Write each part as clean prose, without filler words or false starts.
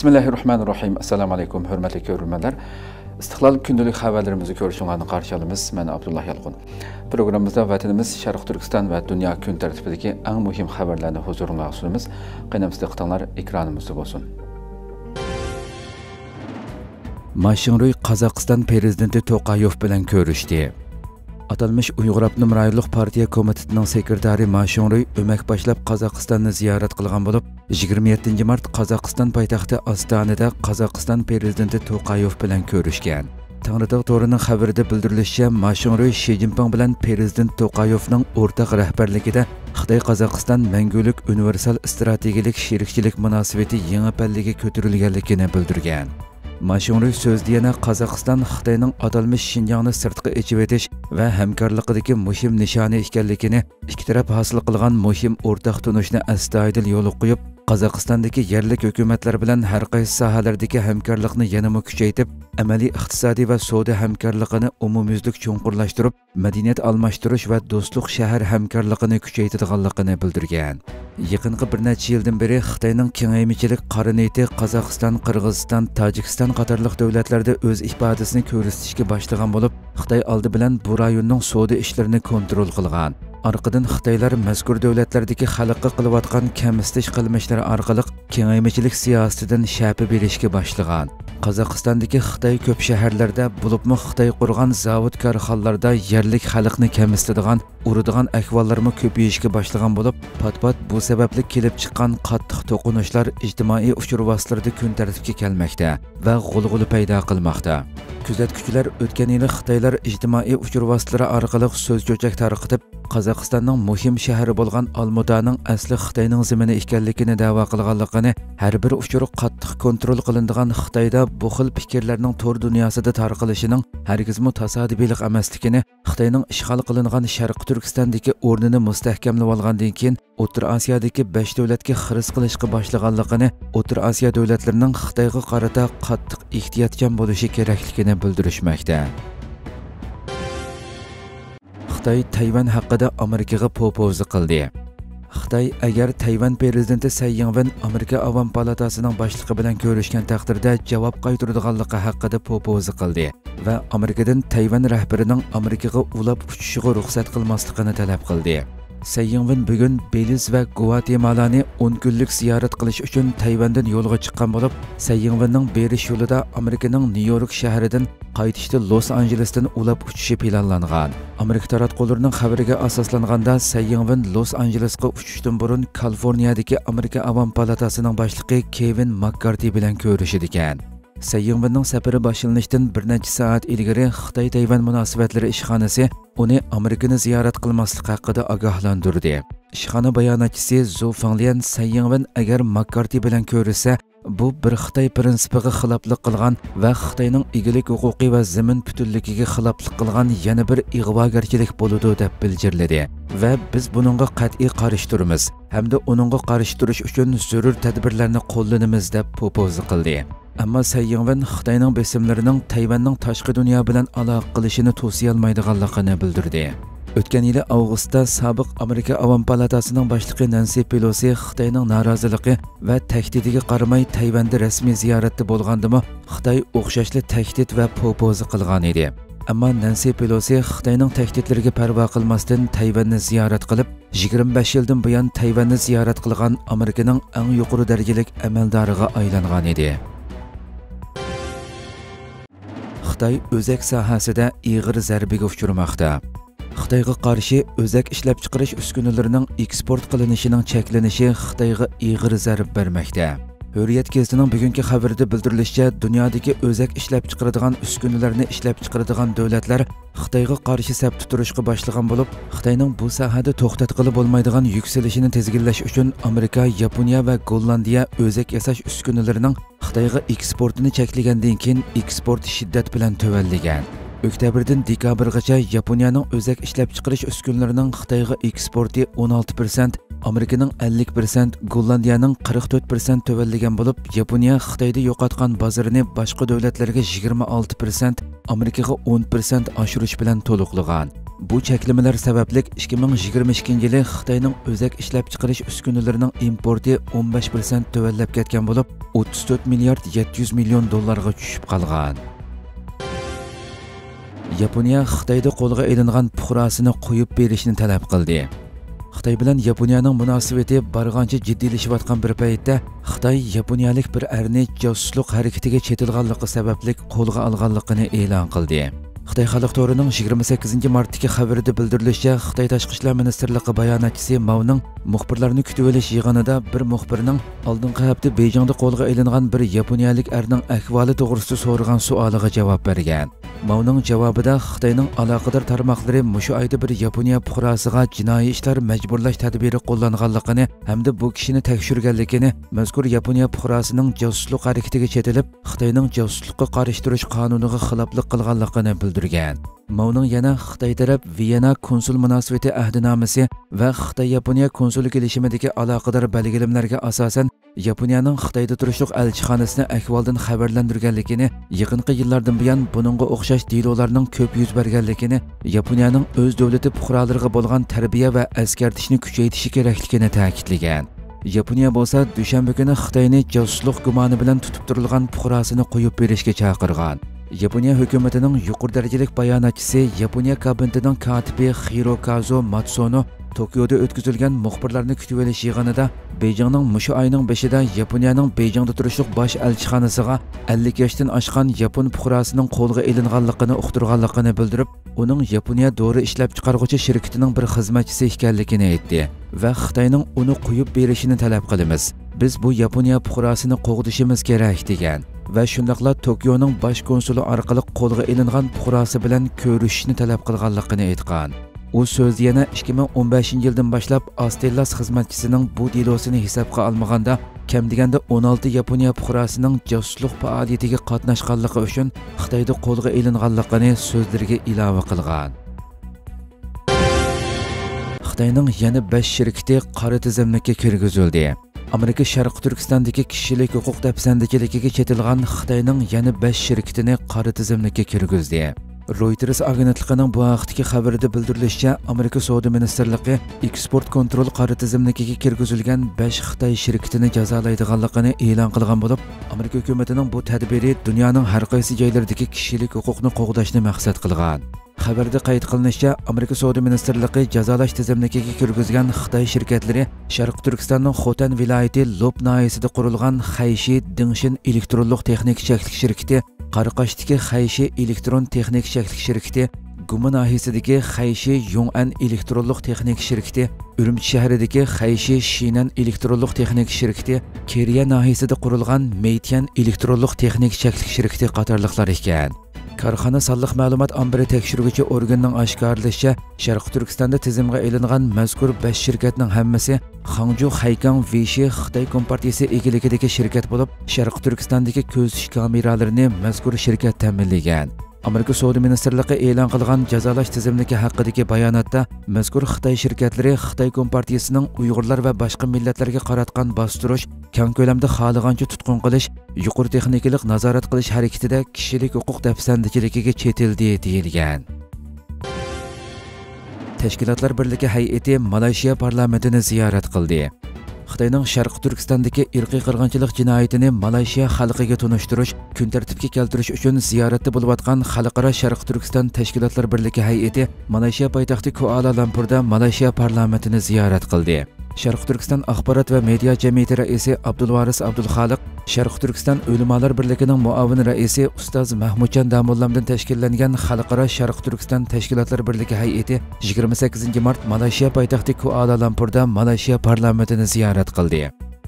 Bismillahirrahmanirrahim. Assalamu alaikum, hürmetli görülmeler. İstiklal günlük haberlerimizi görüşünlerine karşılayalımız. Ben Abdullah Yalqın. Programımızda vatanımız Şarkı Türkistan ve dünya gün tertibideki en mühim haberlerini huzuruna sunumuz. Kıymetli izleyiciler, ekranımızda olsun. Maşın Rüy Kazakistan Prezidenti Tokayov bilen görüştü. Atalmış Uyghur Abdum Rayonluq Partiya Komitetining sekretari Maşın Rüy ömek başlab Kazakistan'ı ziyaret qılğan bolup, 27 mart Kazakistan paytaxtı Astanada Kazakistan prezidenti Tokayov bilen körüşken. Tağrıdaq torunun xabarida bildirilişçe, Maşın Rüy Xi Jinping bilen prezident Tokayovning ortaq rehberligida Xitay-Kazakistan Mengülük Universal Strategilik Şerikçilik münasibeti yeni palligi kötürülgenligini bildirgen. Maşın Rüy sözde yana Kazakistan Xitayning atalmış Şinjanni sirtqi echivetish ve hamkorliqidagi muhim nishoni ekanligini, ikki taraf hosil qilgan muhim o'rtaq tunishni astoydil yo'l qo'yib, Kazakistandagi yerlik hukumatlar bilan har qaysi sohalardagi hamkorlikni yanada kuchaytirib, amaliy iqtisodiy va savdo hamkorligini umumyuzlik chuqurlashtirib, madaniyat almashtirish va do'stlik shahar hamkorligini kuchaytirganligini bildirgan. Yaqinqi bir necha yildan beri Xitoyning kengaymichilik qariniti Kazakistan, Qirg'izistan, Tojikiston qatorliq davlatlarda o'z ifodasini ko'rsatishga boshlagan bo'lib, Xitoy oldi bilan bu rayonning savdo ishlarini kontrol qilgan. Arqadan Xitaylar mazkur davlatlardagi xalqqa qilayotgan kamsitish qilmishlari orqali kengaymichilik siyosatidan shapi berishga boshlagan. Qozog'istondagi Xitoy ko'p shaharlarda bo'libmi Xitoy qurgan zavod korxonalarda yerlik xalqni kamsitadigan, uradigan ahvollarmi ko'payishga boshlagan bo'lib, pat-pat bu sababli kelib chiqqan qattiq to'qinishlar ijtimoiy uchur vositalarida kun tartibga kelmoqda va g'ulg'ula paydo qilmoqda. Kuzatuvchilar o'tgan yili Xitoylar ijtimoiy uchur vositalari orqali so'z-cho'chak tarqatib, Kazakistan'ın muhim şehri bolğan Almuda'nın asli Xitayning zimini ekanligini da'vo qilganligini, her bir uçuru qattiq kontrol qilinadigan Xitoyda bu xil fikirlerning tor dünyasida tarqilishining hargizmi tasodifiylik emasligini, Xitoyning ishg'ol qilingan Sharq Turkistondagi o'rnini mustahkamlab olgandan keyin O'rta Osiyodagi 5 davlatga xiris qilishga boshlaganligini, O'rta Osiyo davlatlarining Xitoyga qarata qattiq ehtiyotchan bo'lishi kerakligini bildirishmoqda. Xitoy Tayvan haqida Amerikaga propoza qildi. Xitoy agar Tayvan prezidenti Tsai Ing-wen Amerika Avam palatasining boshlig'i bilan ko'rishgan taqdirda javob qaytaradiganligi haqida propoza qildi va Amerikadan Tayvan rahbarining Amerikaga ulab uchishiga ruxsat qilmasligini talab qildi. Tsai Ing-wen bugun Beliz va Gvatemalani 10 kunlik ziyorat qilish uchun Tayvandan yo'lga chiqqan bo'lib, Tsai Ing-wenning berish yo'lida Amerikaning Nyu-York shahridan qaytishda Los-Anjelesdan ulab uchishi planlangan. Amerika taratqolarining xabariga asoslanganda, Tsai Ing-wen Los-Anjelesga uchishdan burun Kaliforniyadagi Amerika Avam palatasining boshlig'i Kevin McCarthy bilan ko'rishdi ekan. Tsai Ing-wenning safari boshlanishdan bir necha soat ilgari Xitoy-Tayvan munosabatlari ishxonasi uni Amerikani ziyorat qilmaslik haqida ogohlantirdi. Ishxona bayonotchisi Zou Fanglian Tsai Ing-wen agar McCarthy bilan ko'rishsa, bu bir Xitoy prinsipiga xiloflik qilgan va Xitoyning egilik huquqi va zamin butunligiga xiloflik qilgan yana bir ig'vogarchilik bo'ladi deb bildirildi va biz buningga qat'iy qarshi turamiz hamda uningga qarshi turish uchun zarur tadbirlarni qo'llanamiz deb propoza qildi. Ammo Tsai Ing-wen Xitoyning besimlarining Tayvanning tashqi dunyo bilan aloqa qilishini to'siy olmaydiganligini bildirdi. O'tgan yili avgustda sobiq Amerika Avam palatasining boshlig'i Nancy Pelosi Xitoyning noroziligi va tahdidiga qaramay Tayvanda rasmiy ziyoratda bo'lgandimi, Xitoy o'xshashli tahdid va propoza qilgan edi. Ammo Nancy Pelosi Xitoyning tahdidlariga parvo qilmasdan Tayvanni ziyorat qilib, 25 yildan buyon Tayvanni ziyorat qilgan Amerikaning eng yuqori darajalik amaldoriga aylangan edi. Xitoy o'zak sohasida ig'ir zarbiga uchramoqda. Xitoyga qarshi o'zak ishlab chiqarish uskunalarining eksport qilinishining cheklanishi Xitoyga ig'ir zarb bermoqda. Hurriyet gazetining bugungi xabarida bildirilishicha, dunyodagi o'zak ishlab chiqaradigan uskunalarni ishlab chiqaradigan davlatlar Xitoyga qarshi safda turishga boshlagan bo'lib, Xitoyning bu sohada to'xtatib bo'lmaydigan yukselishini tezginlash uchun Amerika, Yaponiya va Gollandiya o'zak yasash uskunalarining Xitoyga eksportini cheklagandan keyin eksport shiddat bilan tugallagan. Oktyabrdan dekabrgacha Yaponiyaning o'zak ishlab chiqarish uskunalarining Xitoyga eksporti 16%, Amerikaning 50%, Gollandiyaning 44% to'vallagan bo'lib, Yaponiya Xitoyda yo'qotgan bozorini boshqa davlatlarga 26%, Amerikaga 10% oshirish bilan to'liqlagan. Bu çeklimeler sebeplik 2022-yili Xitayning özek işlep çıqırış üskünlülerining importi 15% tövellep ketken bulup, 34 milyard 700 milyon dollarga çüşüp kalgan. Yaponiya Xitayda kolga elingan puhrasini koyup berişini talep kıldi. Xitay bilen Yaponiyanın münasibeti barğanca ciddiyleşivatkan bir paytda, Xitay Yaponiyalik bir erni casusluq hareketiga çetilganlıqı sebeplik kolga alganlıqını elan kıldi. Xitay Xalq To'rining 28 martdagi xabarida bildirilishicha, Xitoy Tashqi ishlar ministerligi bayonotchisi Mao'ning muxbirlarni kutib olish yig'inida bir muxbirning oldingi hafta Beyjingda qo'lga olingan bir yaponiyalik erning ahvoli to'g'risida so'ragan savoliga javob bergan. Mao'ning javobida Xitoyning aloqador tarmoqlari mushu oyda bir Yaponiya fuqarosiga jinoiy ishlar majburlash tadbiri qo'llanganligini hamda bu kishini tekshirganligini, mazkur Yaponiya fuqarosining josuslik harakatiga chetilib, Xitoyning josuslikka qarshi turish qonuniga xiloflik qilganligini bildirgan. Mao'ning yana Xitoy taraf Viyana konsul munosabati ahdnomasi va Xitoy-Yaponiya konsullik kelishimidagi aloqador belgilamlarga asosan Yaponiyaning Xitoyda turishliq elchixonasini ahvoldan xabarlantirganligini, yaqinqi yillardan buyon buningga o'xshash delovlarning ko'p yuz berganligini, Yaponiyaning o'z davlati fuqarolariga bo'lgan tarbiya va askartishni kuchaytirishi kerakligini ta'kidlagan. Yaponiya bo'lsa dushanba kuni Xitoyni josuslik gumoni bilan tutib turilgan fuqarosini qo'yib berishga chaqirgan. Yaponiya hukumatining yuqori darajalik bayonotchisi, Yaponiya kabinetining katibi Hirokazo Matsuno Tokioda o'tkazilgan muxbirlarni kutib olish yig'inida Beyjingning mushu oyning 5-da Yaponiyaning Beyjingda turishliq bosh elchixonasiga 50 yoshdan oshgan yapon fuqarosining qo'lga olinganligini uqtirganligini bildirib, uning Yaponiya dori ishlab chiqaruvchi shirkatining bir xizmatchisi ekanligini aytdi va Xitoyning uni qo'yib berishini talab qilamiz. Biz bu Yaponiya fuqarosini qo'g'dishimiz kerak degan va shundaqla Tokioning bosh konsuli orqali qo'lga olingan fuqarosi bilan ko'rishishni talab qilganligini aytgan. U so'z yana 2015-yildan boshlab Astellas xizmatchisining bu delosini hisobga olmaganda, kam deganda 16 Yaponiya fuqarosining josuslik faoliyatiga qatnashganligi uchun Xitoyda qo'lga olinganligini so'zlariga ilova qilgan. Xitoyning yana 5 shirkati qora tizimlikka kirgizildi. Amerika Sharq Turkistondagi kishilik huquq dafsandikiligiga chetilgan Xitoyning yana 5 shirkatini qora tizimlikka kirgizdi. Reuters agentligining bu haqdagi xabarida bildirilishicha, Amerika Savdo ministerligi eksport kontrol qora tizimligiga kirgizilgan 5 Xitoy shirkatini jazolaydiganligini e'lon qilgan bo'lib, Amerika hukumatining bu tadbiri dunyoning har qaysi joylaridagi kishilik huquqni qo'g'dashni maqsad qilgan. Xabarda qayd qilinishicha, Amerika Savdo ministerligi jazolash tizimligiga kirgizgan Xitoy shirkatlari Sharq Turkistonning Xotan viloyati Lob noyasida qurilgan Xayshi Dingshin elektronlik texnik cheklik shirkati, Qaraqashdagi Xayshi elektron texnik cheklik shirkati, Guma noyasidagi Xayshi Yong'an elektronlik texnik shirkati, Urumchi shahridagi Xayshi Shinan elektronlik texnik shirkati, Keriya noyasida qurilgan Meitian elektronlik texnik cheklik shirkati qatorliqlar ekan. Karxana salliq ma'lumot ombiri tekshiruvchi organning oshkorlashicha, Sharq Turkistonda tizimga olingan mazkur 5 shirkatning hammasi Xangju Haykang Vishi Xitoy kompartiyasi egiligidagi shirkat bo'lib, Sharq Turkistondagi ko'zitish kameralarini mazkur shirkat ta'minlagan. Amerika Savdo ministerligi e'lon qilgan jazolash tizimligi haqidagi bayonotda mazkur Xitoy shirkatlari Xitoy kompartiyasining Uyg'urlar va boshqa millatlarga qaratgan bostirish, keng ko'lamda xohlagancha tutqun qilish, yuqori texnikalik nazorat qilish harakatida kishilik huquq dafsandikiligiga chetildi deyilgan. Tashkilotlar birligi hay'ati Malayziya parlamentini ziyorat qildi. Xitoyning Sharq Turkistondagi irqiy qirg'inchilik jinoyatini Malayziya xalqiga tunishtirish, kun tartibga keltirish uchun ziyoratda bo'layotgan Xalqaro Sharq Turkiston Tashkilotlar birligi hay'ati Malayziya poytaxti Kuala Lumpurda Malayziya parlamentini ziyorat qildi. Sharq Turkiston axborot va media jamiyati raisi Abdul Varis Abdul Xaliq, Sharq Turkiston Ulamolar birligining muavin raisi ustoz Mahmudjan Damollamdan tashkillangan Xalqaro Sharq Turkiston Tashkilotlar birligi hay'ati 28 mart Malayziya poytaxti Kuala Lumpurda Malayziya parlamentini ziyorat qildi.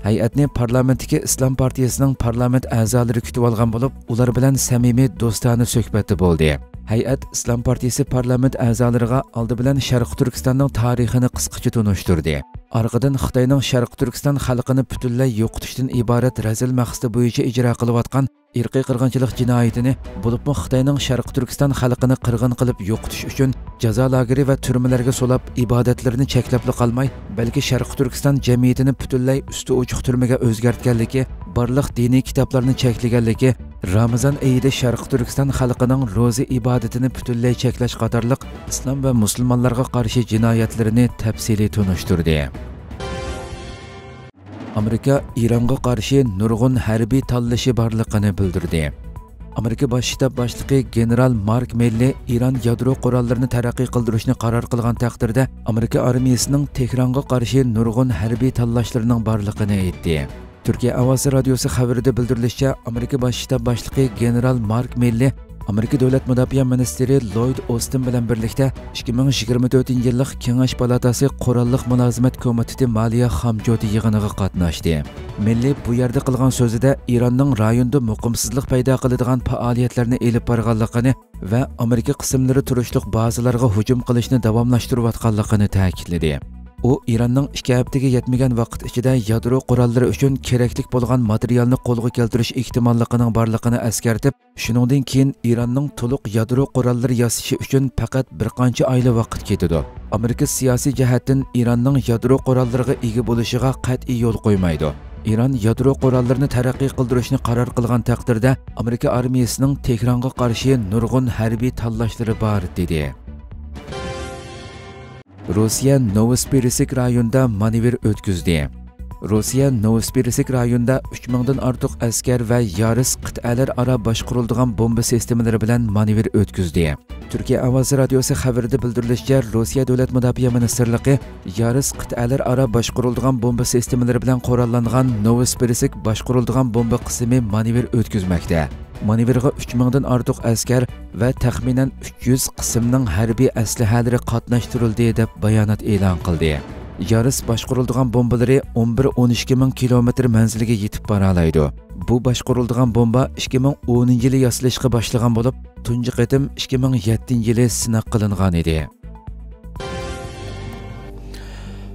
Hay'atni parlamentdagi Islom partiyasining parlament a'zolari kutib olgan bo'lib, ular bilan samimiy do'stona suhbatda bo'ldi. Hay'at Islom partiyasi parlament a'zolariga oldi bilan Sharq Turkistonning tarixini qisqacha tunishtirdi. Arqadan Xitoyning Sharq Turkiston xalqini butunlay yo'qotishdan iborat razil maqsadi bo'yicha ijro qilayotgan irqiy qirg'inchilik jinoyatini, bo'libmi Xitoyning Sharq Turkiston xalqini qirg'in qilib yo'qotish uchun jazo lageri va turmalarga solab ibodatlarini cheklab qolmay, balki Sharq Turkiston jamiyatini butunlay usti ochiq turmaga o'zgartganligi, barliq diniy kitoblarni cheklaganligi Ramazan ayida Sharq Turkiston xalqining roza ibodatini butunlay cheklash qatorliq islom va musulmonlarga qarshi jinoyatlarini tafsiliy tunishtirdi. Amerika Eronga qarshi nurg'un harbiy tanlashi borligini bildirdi. Amerika bosh shtab boshlig'i general Mark Milley Eron yadro qurollarini taraqqiy qildirishni qaror qilgan taqdirda Amerika armiyasining Tehronga qarshi nurg'un harbiy tanlashlarining borligini aytdi. Türkiye Avaz Radyosu haberinde bildirilmişçe Amerika Başştab Başlığı General Mark Milley, Amerika Devlet Müdafaa Ministeri Lloyd Austin bilen birlikte 2024 yıllık Kengaş Palatası Qurolliq Mulozimat Komiteti Maliya Hamjodi yig'iniga qatnashdi. Milley bu yerde qilgan sözüde İran'ın rayonda muqimsizlik paydo qiladigan faaliyetlerini elib borganligini ve Amerika qismlari turishliq bazalarga hujum qilishni davomlashtirayotganligini ta'kidladi. O, İran'ın 2 haftaga yetmagan vaqt ichida yadro qurollari uchun kerakli bo'lgan materialni qo'lga keltirish ehtimolligining borligini eskartib, shuningdan keyin İran'ın to'liq yadro qurollari yasashi uchun faqat bir qancha oyli vaqt ketadi. Amerika siyosiy jihatdan İran'ın yadro qurollariga ega bo'lishiga qat'iy yo'l qo'ymaydi. İran yadro qurollarini taraqqiy qildirishni qaror qilgan taqdirda Amerika armiyasining Tehronga qarshi nurg'un harbiy tanlashlari bor dedi. Rusiya Novosibirsk rayonida manevr o'tkazdi. Rusiya Novosibirsk rayonida 3000dan ortiq askar va yaris qit'alararo boshqariladigan bomba sistemalari bilan manevr o'tkazdi. Türkiye Avaz Radyosu haberinde bildirilishicha, Rusiya Davlat Mudofaa Ministerligi yaris qit'alararo boshqariladigan bomba sistemalari bilan qurollangan Novosibirsk boshqariladigan bomba qismi manevr o'tkazmoqda. Manevrga 3000dan ortiq askar ve taxminan 300 qismning harbiy aslahalari qatnashtirildi deb bayonot e'lon qildi. Yaris boshqariladigan bombalari 11-12 ming kilometr manziliga yetib bora oladi. Bu boshqariladigan bomba 2010 yili yasalishga boshlagan bo'lib, tunji qatim 2007 yili sinab qilingan edi.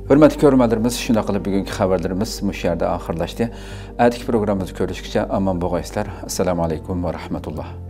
Hürmetli görmelerimiz, şuna kadar bugünkü haberlerimiz müşahede ahırlaştı. Erteki programımızı görüşürüz. Aman boğazlar. Esselamu Aleyküm ve Rahmetullah.